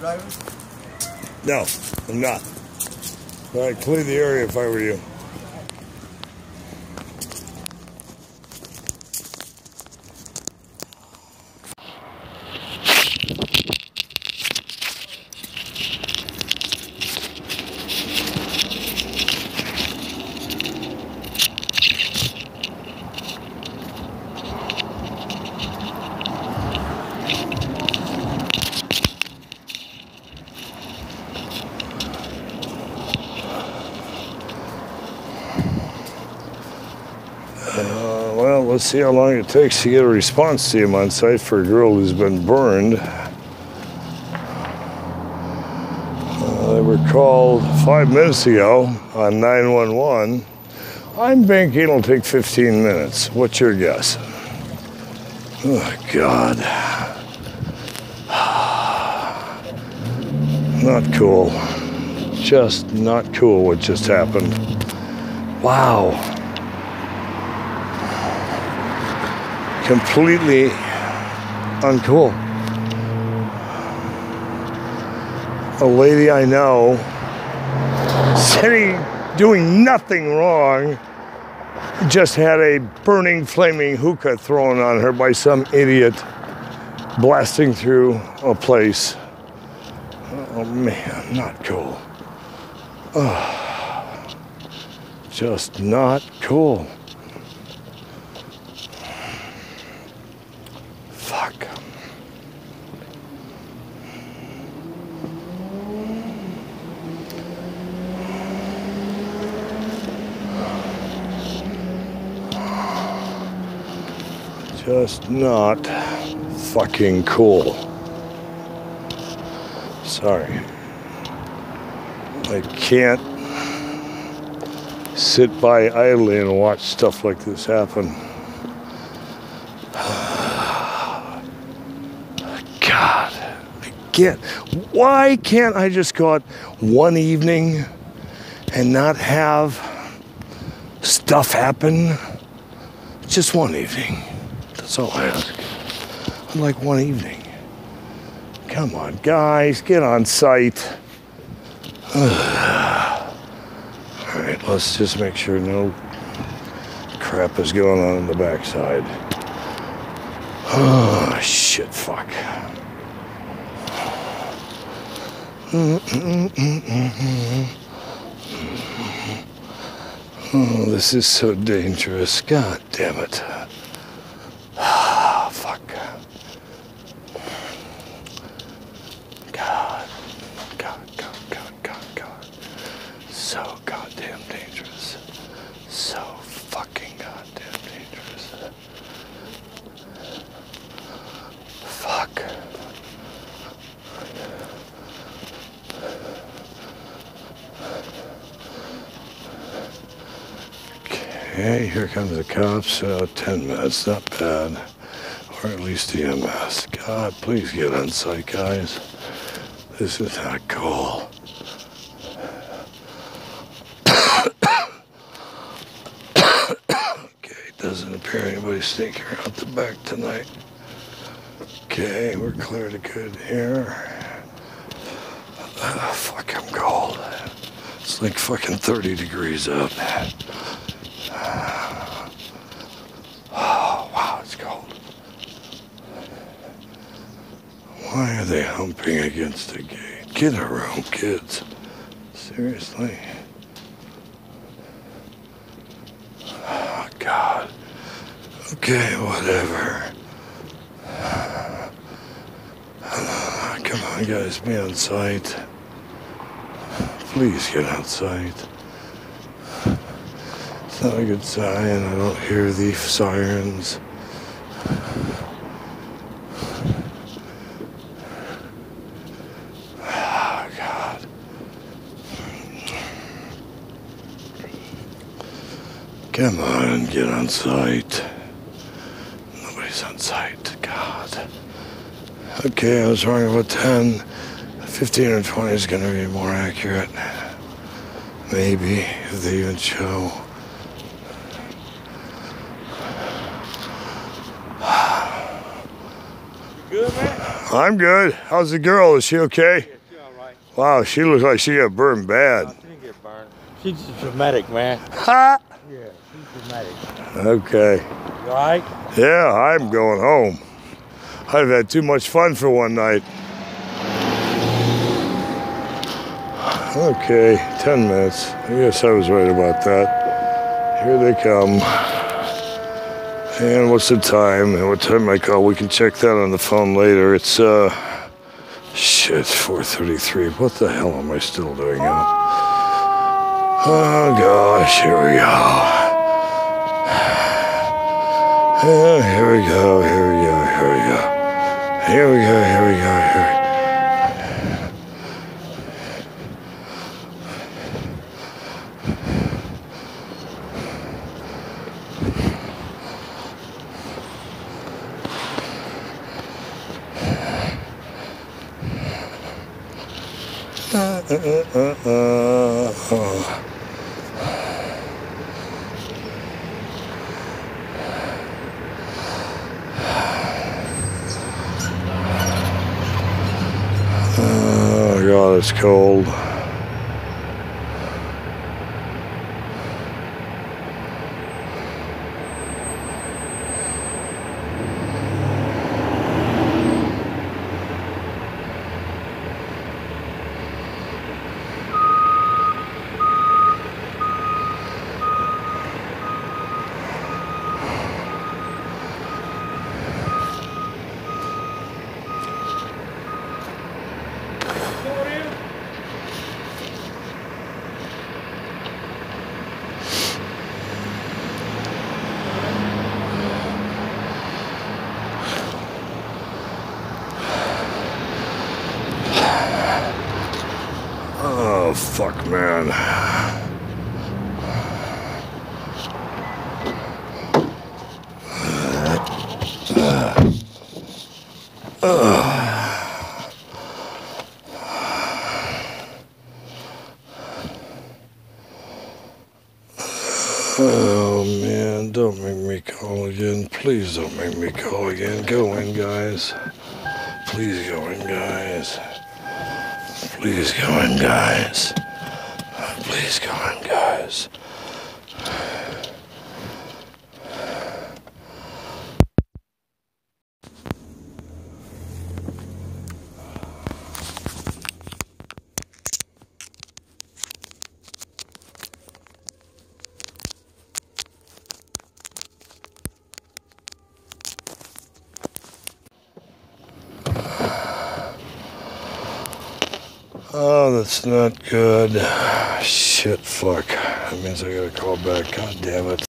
drivers? No, I'm not. All right, clear the area if I were you. Well, let's see how long it takes to get a response team on site for a girl who's been burned. They were called 5 minutes ago on 911. I'm banking it'll take 15 minutes. What's your guess? Oh, God. Not cool. Just not cool what just happened. Wow. Completely uncool. A lady I know, sitting, doing nothing wrong, just had a burning, flaming hookah thrown on her by some idiot blasting through a place. Oh man, not cool. Oh, just not cool. Just not fucking cool. Sorry. I can't sit by idly and watch stuff like this happen. God, I can't. Why can't I just go out one evening and not have stuff happen? Just one evening. That's all I ask. I'm like, one evening. Come on, guys, get on site. All right, let's just make sure no crap is going on in the backside. Oh, shit, fuck. Oh, this is so dangerous. God damn it. Okay, here comes the cops, 10 minutes, not bad. Or at least EMS. God, please get on site, guys. This is not cool. Okay, doesn't appear anybody's sneaking out the back tonight. Okay, we're clear to good here. Fuck, I'm cold. It's like fucking 30 degrees up. Oh, wow, it's cold. Why are they humping against the gate? Get a room, kids. Seriously. Oh, God. Okay, whatever. Come on, guys, be on site. Please get on site. Not a good sign. I don't hear the sirens. Oh, God. Come on, get on site. Nobody's on site. God. Okay, I was wrong about 10. 15 or 20 is going to be more accurate. Maybe, if they even show. good, man? I'm good. How's the girl? Is she okay? Yeah, she's all right. Wow, she looks like she got burned bad. No, she didn't get burned. She's dramatic, man. Ha! Yeah, she's dramatic. Okay. You all right? Yeah, I'm going home. I've had too much fun for one night. Okay, 10 minutes. I guess I was right about that. Here they come. And what's the time? And what time I call? We can check that on the phone later. It's, shit, 4:33. What the hell am I still doing now? Oh, gosh, here we go. Oh, here we go, here we go. Here we go. Here we go. Here we go. Here. Oh. God, it's cold. Oh, fuck, man. Oh, man, don't make me call again. Please don't make me call again. Go in, guys. Please go in, guys. Please go in, guys. Please go in, guys. Oh, that's not good. Shit, fuck. That means I gotta call back. God damn it.